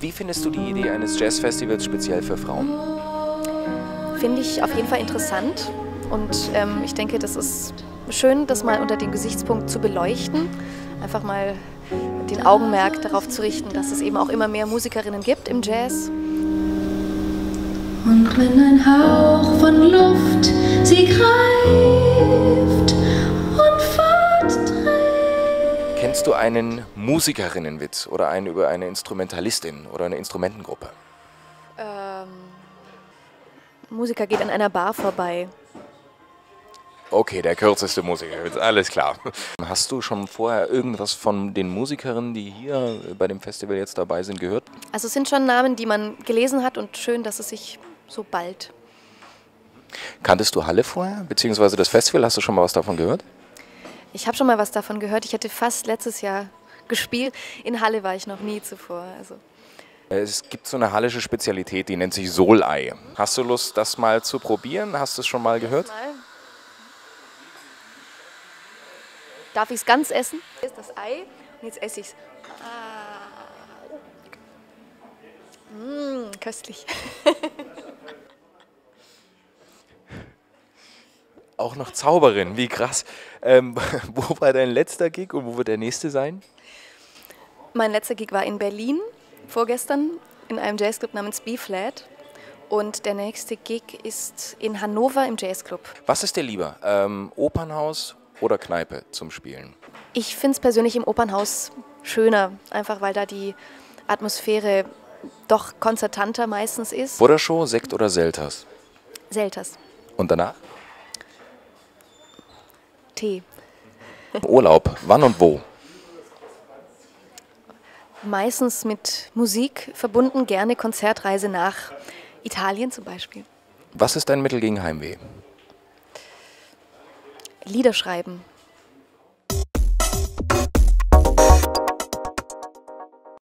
Wie findest du die Idee eines Jazzfestivals speziell für Frauen? Finde ich auf jeden Fall interessant und ich denke, das ist schön, das mal unter dem Gesichtspunkt zu beleuchten, einfach mal den Augenmerk darauf zu richten, dass es eben auch immer mehr Musikerinnen gibt im Jazz. Und wenn ein Hauch von Luft sie greift und fortträgt. Kennst du einen Musikerinnenwitz oder einen über eine Instrumentalistin oder eine Instrumentengruppe? Musiker geht an einer Bar vorbei. Okay, der kürzeste Musikerwitz, alles klar. Hast du schon vorher irgendwas von den Musikerinnen, die hier bei dem Festival jetzt dabei sind, gehört? Also es sind schon Namen, die man gelesen hat und schön, dass es sich so bald. Kanntest du Halle vorher, beziehungsweise das Festival? Hast du schon mal was davon gehört? Ich habe schon mal was davon gehört. Ich hätte fast letztes Jahr gespielt. In Halle war ich noch nie zuvor. Also. Es gibt so eine hallische Spezialität, die nennt sich Solei. Hast du Lust, das mal zu probieren? Hast du es schon mal gehört? Darf ich es ganz essen? Hier ist das Ei und jetzt esse ich es. Ah. Mmh, köstlich. Auch noch Zauberin, wie krass. Wo war dein letzter Gig und wo wird der nächste sein? Mein letzter Gig war in Berlin, vorgestern, in einem Jazzclub namens B-Flat. Und der nächste Gig ist in Hannover im Jazzclub. Was ist dir lieber? Opernhaus oder Kneipe zum Spielen? Ich finde es persönlich im Opernhaus schöner, einfach weil da die Atmosphäre doch konzertanter meistens ist. Vor der Show Sekt oder Selters? Selters. Und danach? Tee. Urlaub, wann und wo? Meistens mit Musik verbunden, gerne Konzertreise nach Italien zum Beispiel. Was ist dein Mittel gegen Heimweh? Lieder schreiben.